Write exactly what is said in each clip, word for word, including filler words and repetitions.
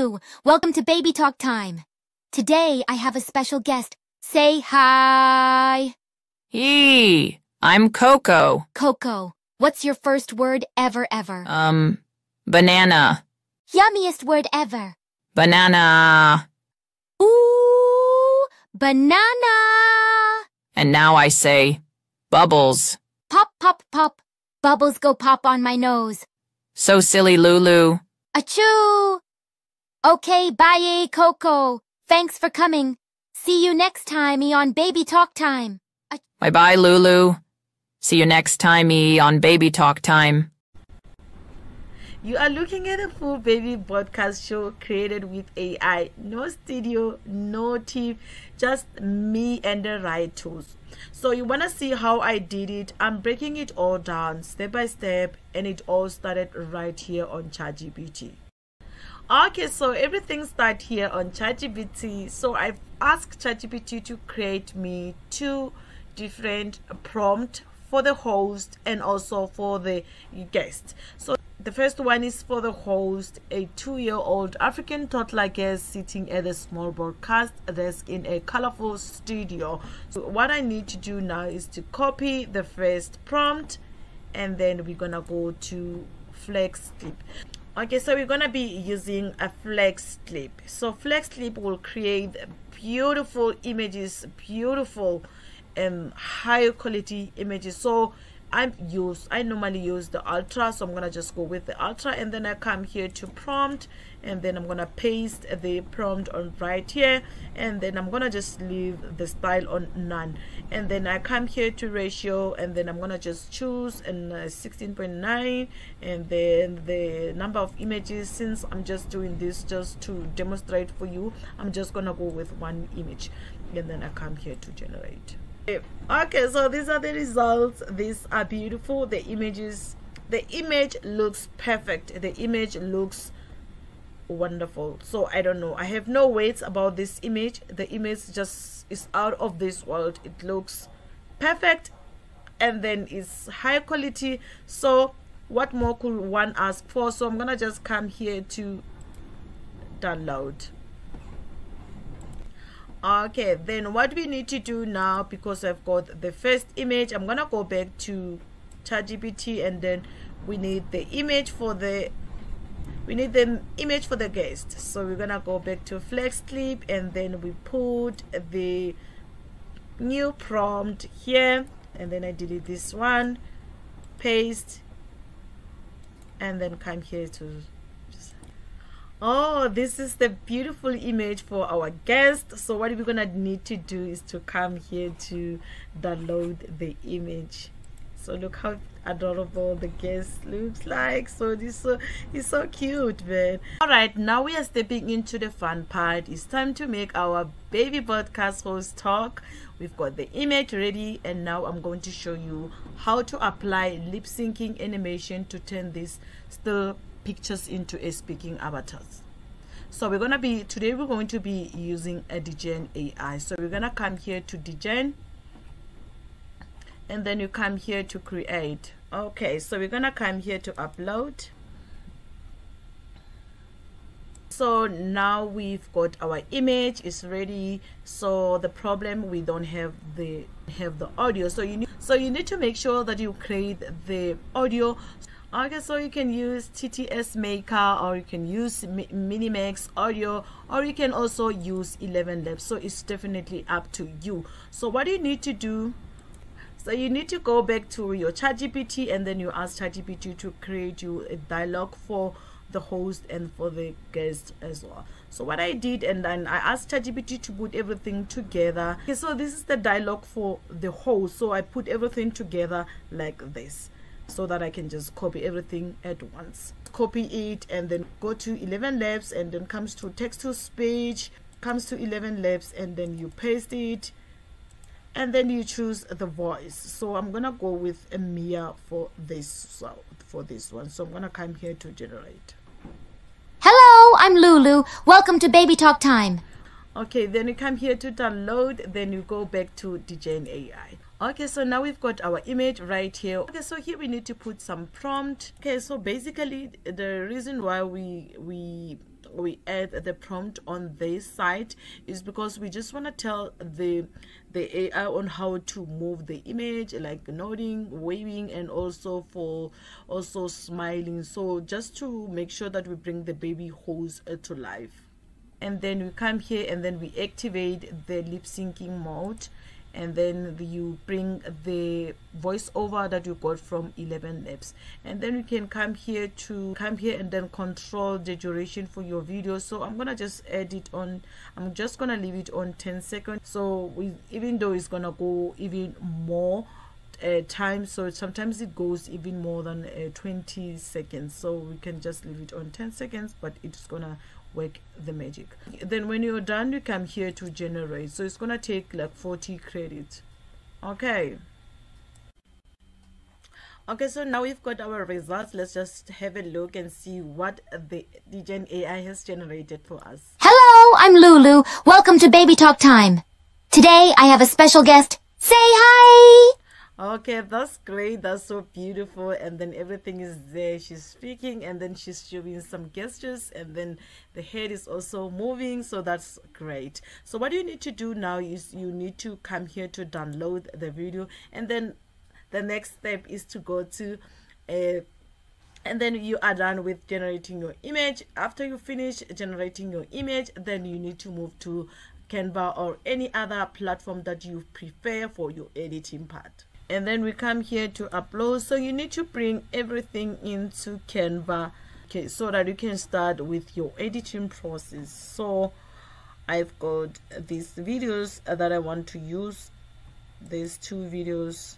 Hello, welcome to Baby Talk Time. Today I have a special guest. Say hi. Hey, I'm Coco. Coco, what's your first word ever ever? Um, banana. Yummiest word ever. Banana. Ooh, banana. And now I say bubbles. Pop, pop, pop. Bubbles go pop on my nose. So silly, Lulu. Achoo! Okay, bye, Coco. Thanks for coming. See you next time on Baby Talk Time. Ach bye bye, Lulu. See you next time on Baby Talk Time. You are looking at a full baby podcast show created with A I. No studio, no team, just me and the right tools. So you want to see how I did it? I'm breaking it all down step by step, and it all started right here on ChatGPT. Okay, so everything starts here on ChatGPT. So I've asked ChatGPT to create me two different prompts for the host and also for the guest. So the first one is for the host, a two-year-old African toddler guest sitting at a small broadcast desk in a colorful studio. So what I need to do now is to copy the first prompt, and then we're gonna go to FlexClip. Okay, so we're gonna be using a FlexClip. So FlexClip will create beautiful images, beautiful and um, high quality images. So I'm used, I normally use the ultra, so I'm gonna just go with the ultra, and then I come here to prompt, and then I'm gonna paste the prompt on right here, and then I'm gonna just leave the style on none, and then I come here to ratio, and then I'm gonna just choose and sixteen point nine, and then the number of images. Since I'm just doing this just to demonstrate for you, I'm just gonna go with one image, and then I come here to generate. Okay, so these are the results. These are beautiful. The images, the image looks perfect. The image looks wonderful. So I don't know. I have no words about this image. The image just is out of this world. It looks perfect, and then it's high quality. So what more could one ask for? So I'm gonna just come here to download. Okay, then what we need to do now, because I've got the first image, I'm gonna go back to ChatGPT, and then we need the image for the we need the image for the guest. So we're gonna go back to FlexClip, and then we put the new prompt here, and then I delete this one, paste, and then come here to oh, this is the beautiful image for our guest. So what we're gonna need to do is to come here to download the image. So look how adorable the guest looks like. So this so it's so cute, man. All right, now we are stepping into the fun part. It's time to make our baby podcast host talk. We've got the image ready, and now I'm going to show you how to apply lip syncing animation to turn this still pictures into a speaking avatars. So we're gonna be today we're going to be using a Digen A I. So we're gonna come here to Digen, and then you come here to create. Okay, so we're gonna come here to upload. So now we've got our image is ready. So the problem, we don't have the have the audio. So you need, so you need to make sure that you create the audio. Okay, so you can use T T S Maker, or you can use Minimax Audio, or you can also use ElevenLabs. So it's definitely up to you. So what you need to do, so you need to go back to your ChatGPT, and then you ask ChatGPT to create you a dialogue for the host and for the guest as well. So what I did, and then I asked ChatGPT to put everything together. Okay, so this is the dialogue for the host. So I put everything together like this, so that I can just copy everything at once. Copy it, and then go to ElevenLabs, and then comes to text to speech, comes to ElevenLabs, and then you paste it, and then you choose the voice. So I'm gonna go with Mia for this so for this one. So I'm gonna come here to generate. Hello, I'm Lulu. Welcome to Baby Talk Time. Okay, then you come here to download, then you go back to Digen A I. Okay, so now we've got our image right here. Okay, so here we need to put some prompt. Okay, so basically the reason why we we we add the prompt on this side is because we just want to tell the the A I on how to move the image, like nodding, waving, and also for also smiling. So just to make sure that we bring the baby hose to life. And then we come here and then we activate the lip syncing mode, and then you bring the voiceover that you got from ElevenLabs. And then you can come here to come here and then control the duration for your video. So I'm gonna just add it on, I'm just gonna leave it on ten seconds. So we, even though it's gonna go even more uh, time, so sometimes it goes even more than uh, twenty seconds. So we can just leave it on ten seconds, but it's gonna work the magic. Then when you're done, you come here to generate. So it's gonna take like forty credits. Okay, okay, so now we've got our results. Let's just have a look and see what the Digen A I has generated for us. Hello, I'm Lulu. Welcome to Baby Talk Time. Today I have a special guest. Say hi. Okay, that's great, that's so beautiful. And then everything is there, she's speaking, and then she's showing some gestures, and then the head is also moving, so that's great. So what you need to do now is you need to come here to download the video, and then the next step is to go to a and then you are done with generating your image. After you finish generating your image, then you need to move to Canva or any other platform that you prefer for your editing part. And then we come here to upload. So you need to bring everything into Canva, okay, so that you can start with your editing process. So I've got these videos that I want to use, these two videos,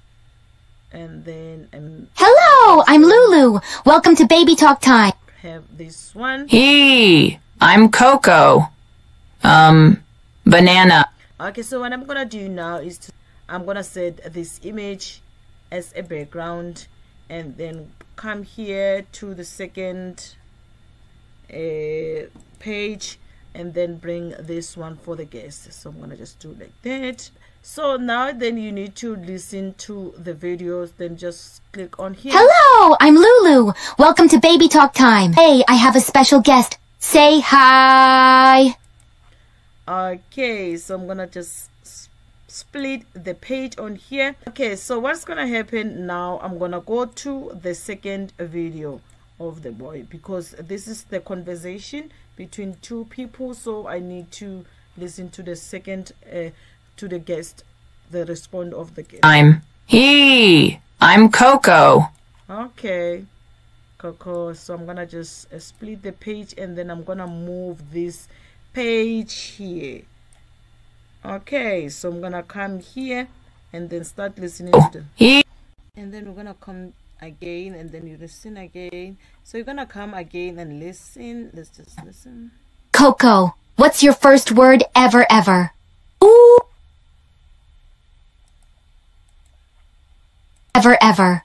and then um, hello, I'm Lulu. Welcome to Baby Talk Time. Have this one. Hey, I'm Coco. Um, banana. Okay, so what I'm gonna do now is to I'm gonna set this image as a background, and then come here to the second uh, page, and then bring this one for the guest. So I'm gonna just do like that. So now then you need to listen to the videos, then just click on here. Hello, I'm Lulu. Welcome to Baby Talk Time. Hey, I have a special guest. Say hi. Okay, so I'm gonna just split the page on here. Okay, so what's gonna happen now, I'm gonna go to the second video of the boy, because this is the conversation between two people, so I need to listen to the second uh, to the guest, the response of the guest. I'm he I'm Coco. Okay, Coco. So I'm gonna just uh, split the page, and then I'm gonna move this page here. Okay, so I'm gonna come here and then start listening to the, and then we're gonna come again, and then you listen again. So you're gonna come again and listen. Let's just listen. Coco, what's your first word ever ever? Ooh. Ever ever.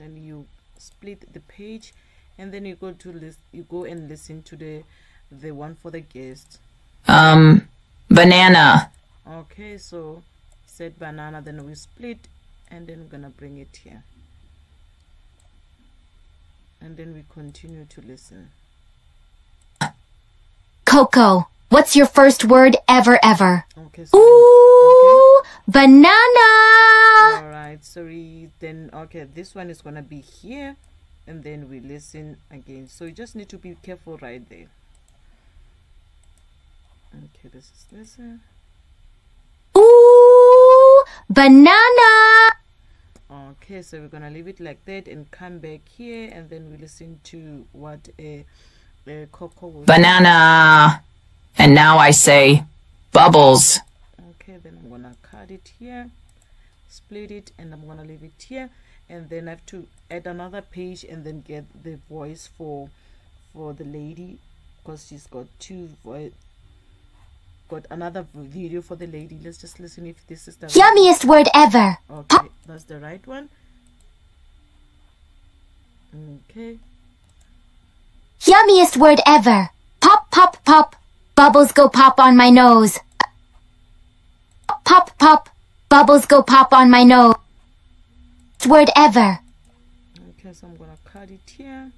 Then you split the page, and then you go to list. You go and listen to the the one for the guest. Um. Banana. Okay, so said banana, then we split, and then we're gonna bring it here, and then we continue to listen. Coco, what's your first word ever ever? Okay, so ooh, okay. Banana. All right, sorry, then okay, this one is gonna be here, and then we listen again. So you just need to be careful right there. Okay, this is listen. Ooh, banana. Okay, so we're gonna leave it like that and come back here, and then we listen to what a uh, uh, Coco was. Banana. And now I say bubbles. Okay, then I'm gonna cut it here, split it, and I'm gonna leave it here, and then I have to add another page, and then get the voice for for the lady, because she's got two voice. Got another video for the lady. Let's just listen if this is the yummiest right word ever. Okay, that's the right one. Okay. Yummiest word ever. Pop, pop, pop. Bubbles go pop on my nose. Pop, pop. Bubbles go pop on my nose. Word ever. Okay, so I'm gonna cut it here.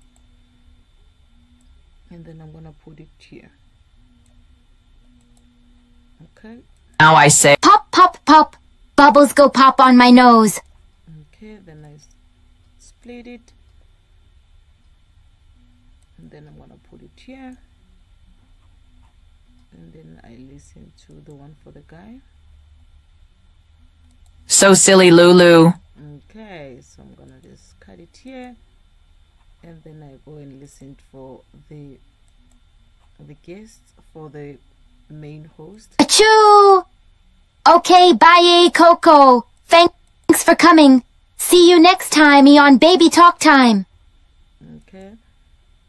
and then I'm gonna put it here. Okay. Now I say pop, pop, pop. Bubbles go pop on my nose. Okay, then I split it. And then I'm gonna put it here. And then I listen to the one for the guy. So silly, Lulu. Okay, so I'm gonna just cut it here, and then I go and listen for the the guest for the main host. Achoo! Okay, bye, Coco. Thanks for coming. See you next time on Baby Talk Time. Okay,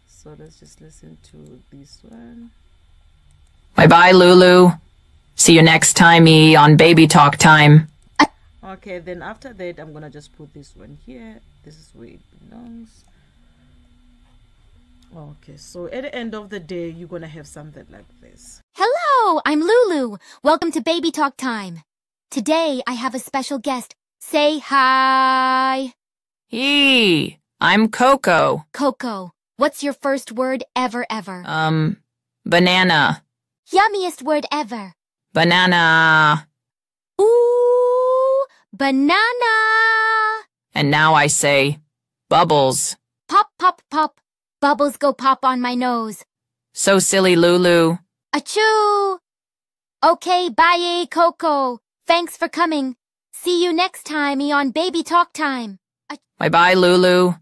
so let's just listen to this one. Bye, bye, Lulu. See you next time on Baby Talk Time. Okay, then after that, I'm gonna just put this one here. This is where it belongs. Okay, so at the end of the day, you're gonna have something like this. Hello, I'm Lulu. Welcome to Baby Talk Time. Today, I have a special guest. Say hi. Hey, I'm Coco. Coco, what's your first word ever, ever? Um, banana. Yummiest word ever. Banana. Ooh, banana. And now I say bubbles. Pop, pop, pop. Bubbles go pop on my nose. So silly, Lulu. Achoo! Okay, bye, Coco. Thanks for coming. See you next time on Baby Talk Time. Bye-bye, Lulu.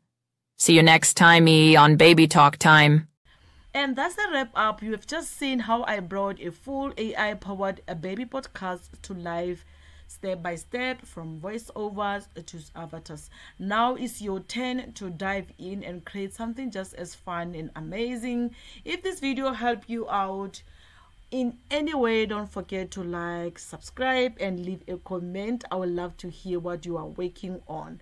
See you next time on Baby Talk Time. And that's the wrap up. You have just seen how I brought a full A I-powered baby podcast to life, step by step, from voiceovers to avatars. Now it's your turn to dive in and create something just as fun and amazing. If this video helped you out in any way, don't forget to like, subscribe, and leave a comment. I would love to hear what you are working on.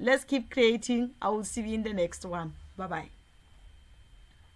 Let's keep creating. I will see you in the next one. Bye bye.